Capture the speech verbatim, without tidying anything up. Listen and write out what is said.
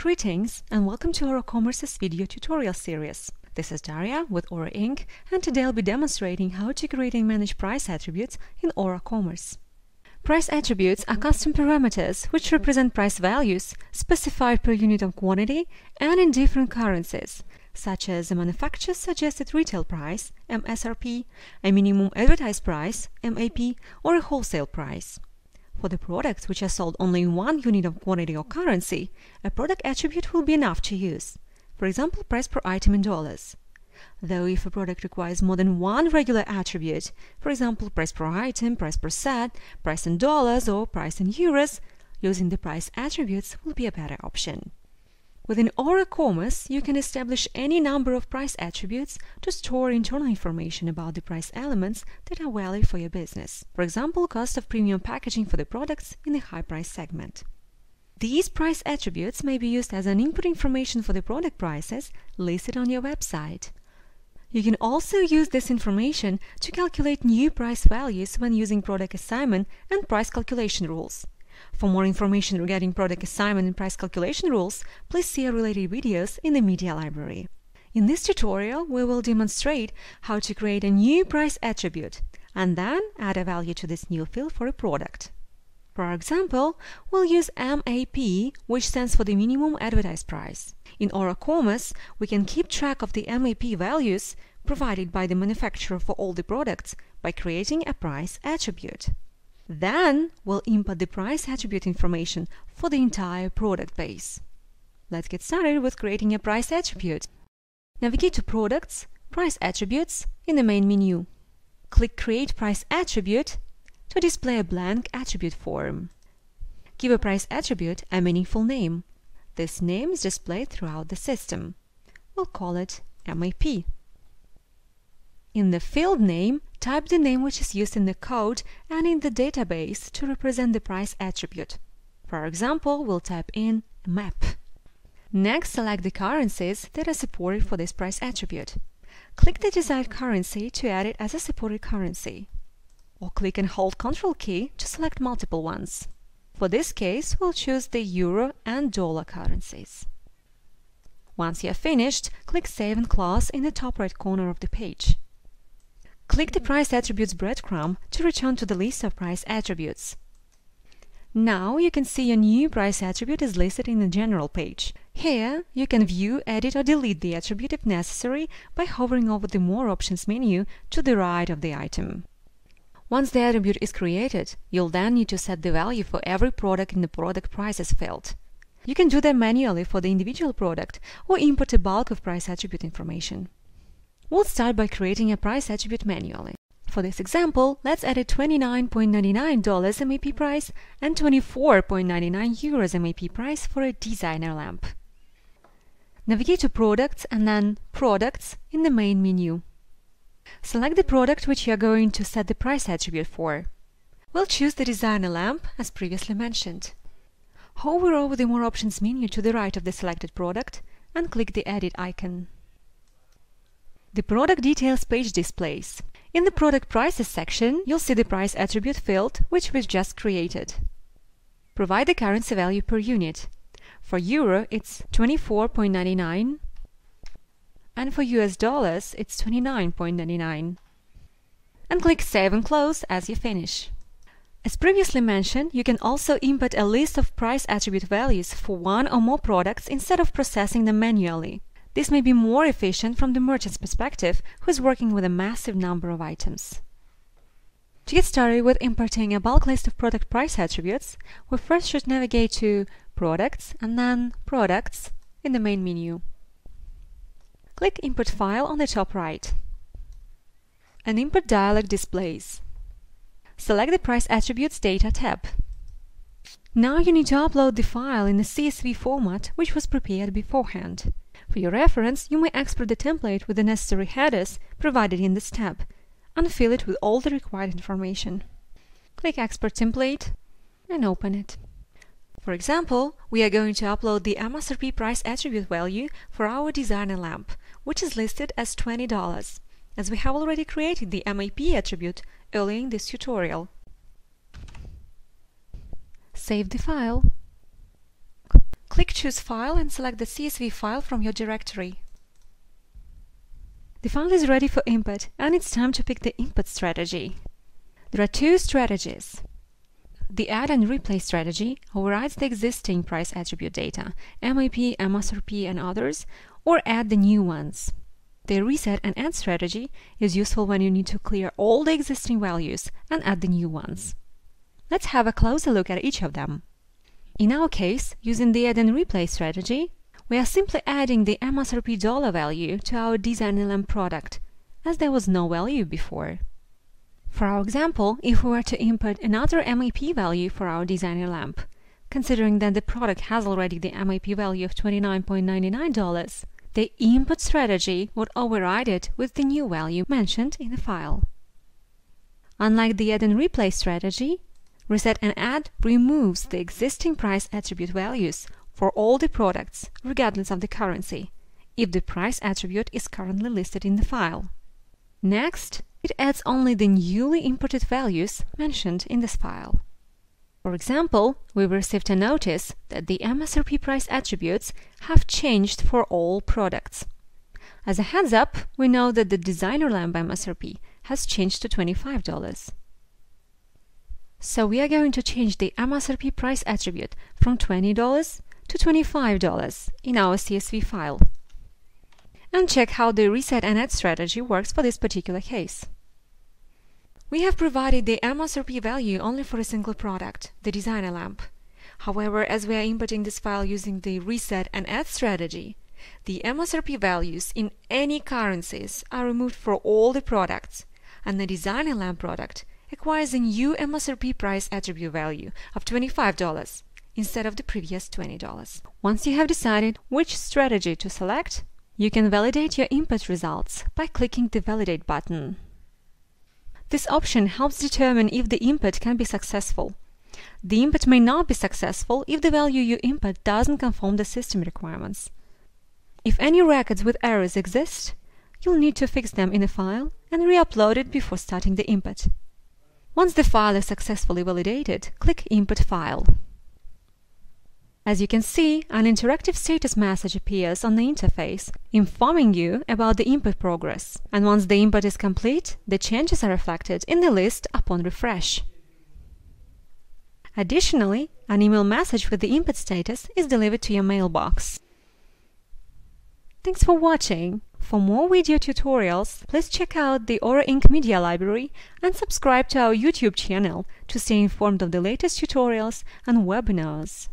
Greetings and welcome to OroCommerce's video tutorial series. This is Daria with Oro, Incorporated and today I'll be demonstrating how to create and manage price attributes in OroCommerce. Price attributes are custom parameters which represent price values specified per unit of quantity and in different currencies, such as a manufacturer's suggested retail price, M S R P, a minimum advertised price, M A P, or a wholesale price. For the products which are sold only in one unit of quantity or currency, a product attribute will be enough to use, for example, price per item in dollars. Though if a product requires more than one regular attribute, for example, price per item, price per set, price in dollars or price in euros, using the price attributes will be a better option. Within OroCommerce, you can establish any number of price attributes to store internal information about the price elements that are value for your business. For example, cost of premium packaging for the products in the high price segment. These price attributes may be used as an input information for the product prices listed on your website. You can also use this information to calculate new price values when using product assignment and price calculation rules. For more information regarding product assignment and price calculation rules, please see our related videos in the media library. In this tutorial, we will demonstrate how to create a new price attribute and then add a value to this new field for a product. For our example, we'll use M A P, which stands for the minimum advertised price. In OroCommerce, we can keep track of the M A P values provided by the manufacturer for all the products by creating a price attribute. Then we'll input the price attribute information for the entire product base. Let's get started with creating a price attribute. Navigate to Products, Price Attributes in the main menu. Click Create Price Attribute to display a blank attribute form. Give a price attribute a meaningful name. This name is displayed throughout the system. We'll call it M A P. In the field name, type the name which is used in the code and in the database to represent the price attribute. For example, we'll type in M A P. Next, select the currencies that are supported for this price attribute. Click the desired currency to add it as a supported currency, or click and hold Ctrl key to select multiple ones. For this case, we'll choose the euro and dollar currencies. Once you are finished, click Save and Close in the top right corner of the page. Click the Price Attributes breadcrumb to return to the list of price attributes. Now you can see your new price attribute is listed in the General page. Here you can view, edit or delete the attribute if necessary by hovering over the More Options menu to the right of the item. Once the attribute is created, you'll then need to set the value for every product in the Product Prices field. You can do that manually for the individual product or input a bulk of price attribute information. We'll start by creating a price attribute manually. For this example, let's add a twenty-nine ninety-nine dollars M A P price and twenty-four ninety-nine euros M A P price for a designer lamp. Navigate to Products and then Products in the main menu. Select the product which you are going to set the price attribute for. We'll choose the designer lamp as previously mentioned. Hover over the More Options menu to the right of the selected product and click the Edit icon. The Product Details page displays. In the Product Prices section, you'll see the price attribute field which we've just created. Provide the currency value per unit. For euro, it's twenty-four ninety-nine. And for U S dollars, it's twenty-nine ninety-nine. And click Save and Close as you finish. As previously mentioned, you can also input a list of price attribute values for one or more products instead of processing them manually. This may be more efficient from the merchant's perspective, who is working with a massive number of items. To get started with importing a bulk list of product price attributes, we first should navigate to Products and then Products in the main menu. Click Input File on the top right. An input dialog displays. Select the Price Attributes Data tab. Now you need to upload the file in the C S V format which was prepared beforehand. For your reference, you may export the template with the necessary headers provided in this tab and fill it with all the required information. Click Export Template and open it. For example, we are going to upload the M S R P price attribute value for our designer lamp, which is listed as twenty dollars, as we have already created the M A P attribute earlier in this tutorial. Save the file. Click Choose File and select the C S V file from your directory. The file is ready for input, and it's time to pick the input strategy. There are two strategies. The Add and Replay strategy overrides the existing price attribute data, M A P, M S R P, and others, or add the new ones. The Reset and Add strategy is useful when you need to clear all the existing values and add the new ones. Let's have a closer look at each of them. In our case, using the Add and Replay strategy, we are simply adding the M S R P dollar value to our DesignLM product, as there was no value before. For our example, if we were to input another M A P value for our DesignLM, considering that the product has already the M A P value of twenty-nine ninety-nine dollars, the input strategy would override it with the new value mentioned in the file. Unlike the Add and Replay strategy, Reset and Add removes the existing price attribute values for all the products, regardless of the currency, if the price attribute is currently listed in the file. Next, it adds only the newly imported values mentioned in this file. For example, we received a notice that the M S R P price attributes have changed for all products. As a heads up, we know that the DesignLM M S R P has changed to twenty-five dollars. So we are going to change the M S R P price attribute from twenty dollars to twenty-five dollars in our C S V file, and check how the Reset and Add strategy works for this particular case. We have provided the M S R P value only for a single product, the DesignLM. However, as we are inputting this file using the Reset and Add strategy, the M S R P values in any currencies are removed for all the products, and the DesignLM product acquires a new M S R P price attribute value of twenty-five dollars. Instead of the previous twenty dollars. Once you have decided which strategy to select, you can validate your input results by clicking the Validate button. This option helps determine if the input can be successful. The input may not be successful if the value you input doesn't conform to system requirements. If any records with errors exist, you'll need to fix them in a file and re-upload it before starting the input. Once the file is successfully validated, click Input File. As you can see, an interactive status message appears on the interface, informing you about the input progress. And once the input is complete, the changes are reflected in the list upon refresh. Additionally, an email message with the input status is delivered to your mailbox. Thanks for watching! For more video tutorials, please check out the Oro Incorporated media library and subscribe to our YouTube channel to stay informed of the latest tutorials and webinars.